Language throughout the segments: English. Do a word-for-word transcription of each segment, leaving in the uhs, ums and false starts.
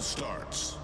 battle starts.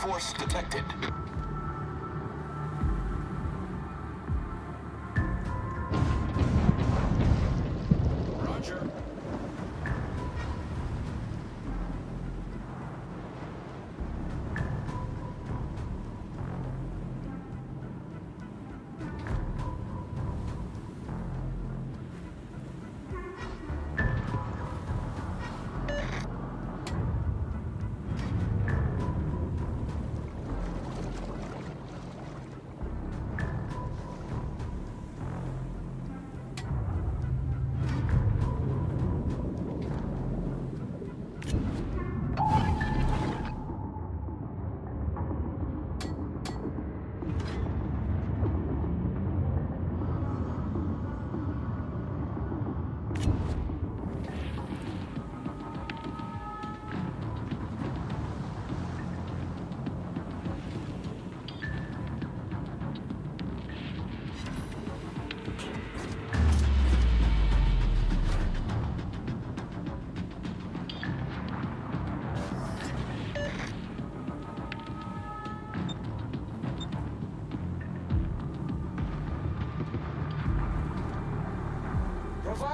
Force detected. Roger.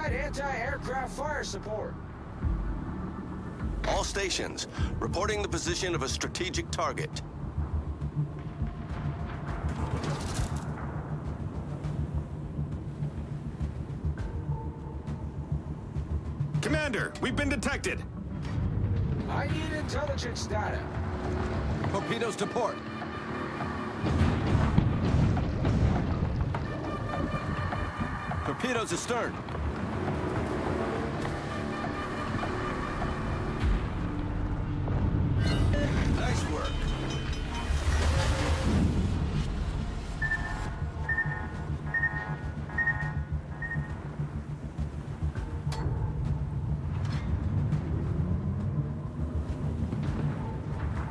Anti-aircraft fire support. All stations, reporting the position of a strategic target. Commander, we've been detected. I need intelligence data. Torpedoes to port. Torpedoes astern.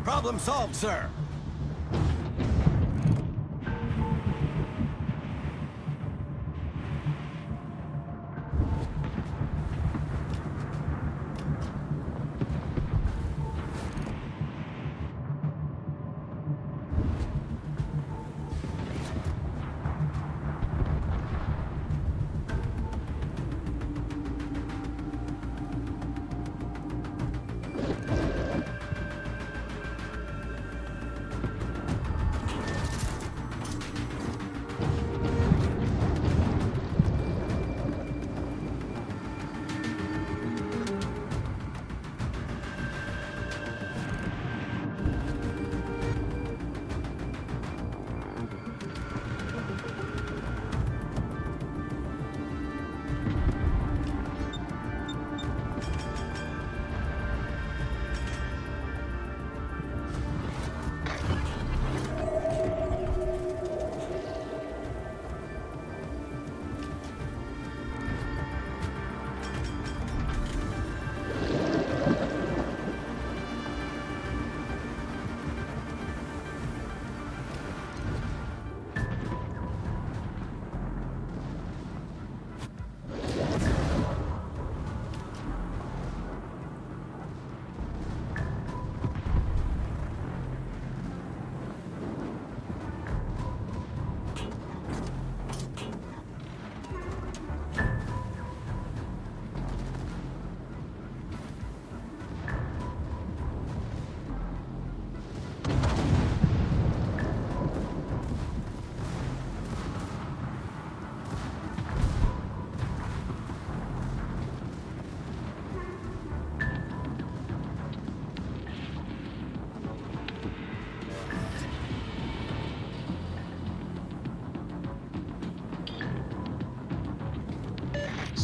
Problem solved, sir.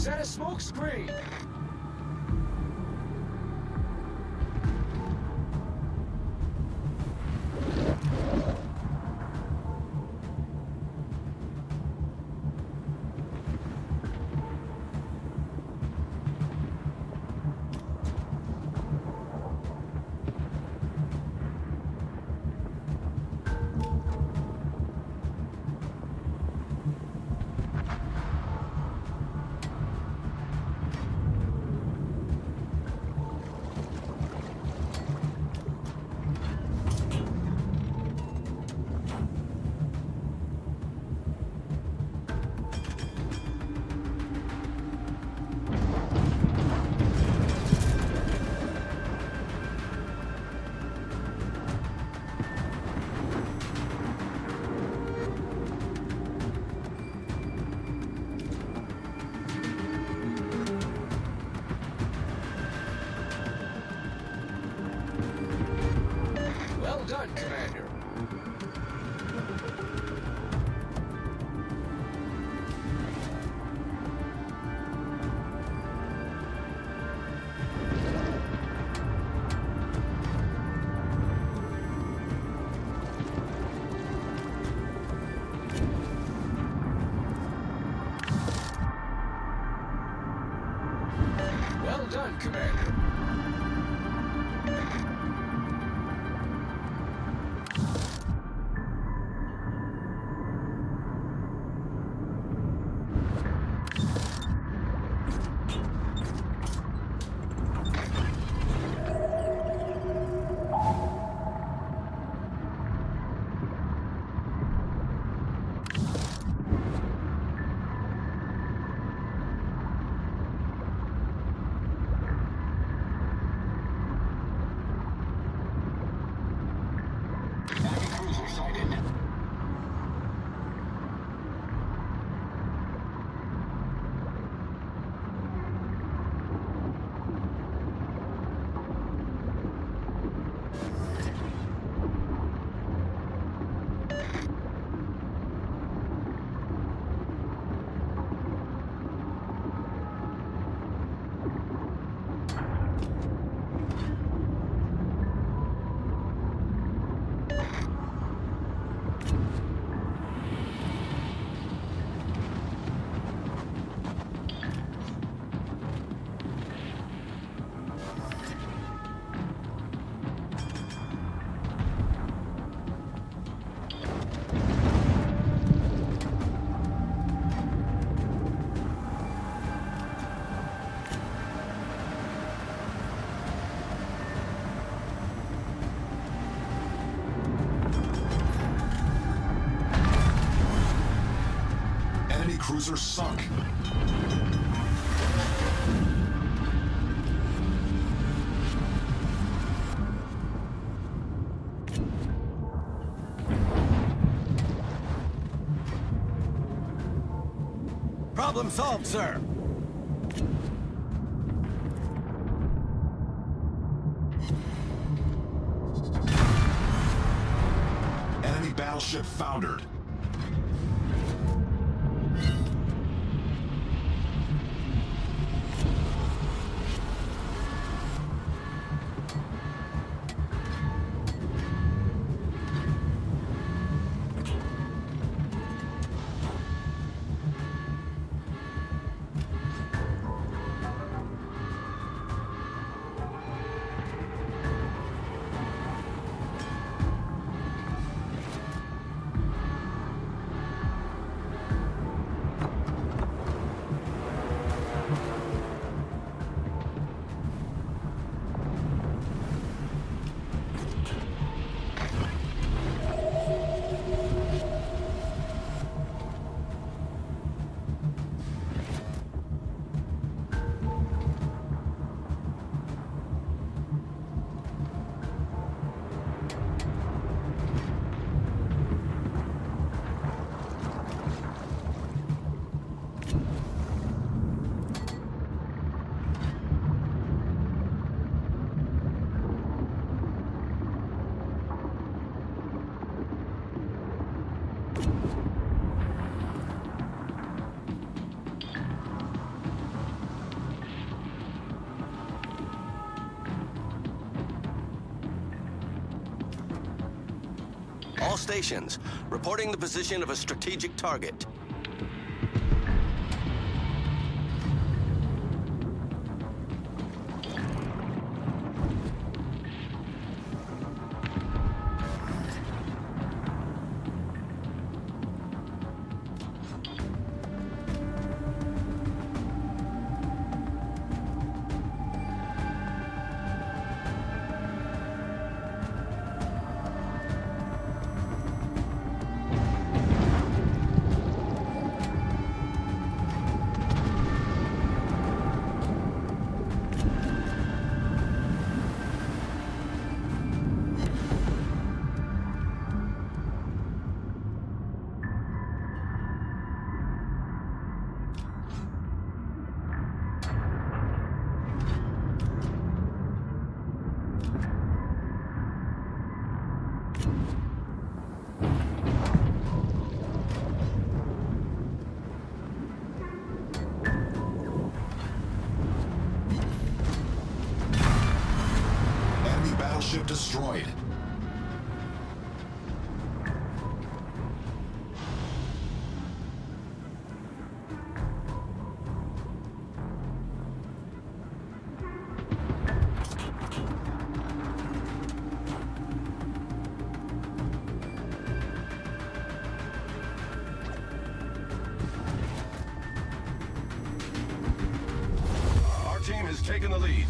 that a smoke screen? Cruiser sunk. Problem solved, sir. Enemy battleship foundered. stations, reporting the position of a strategic target. Ship destroyed. Our team has taken the lead.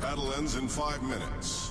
Battle ends in five minutes.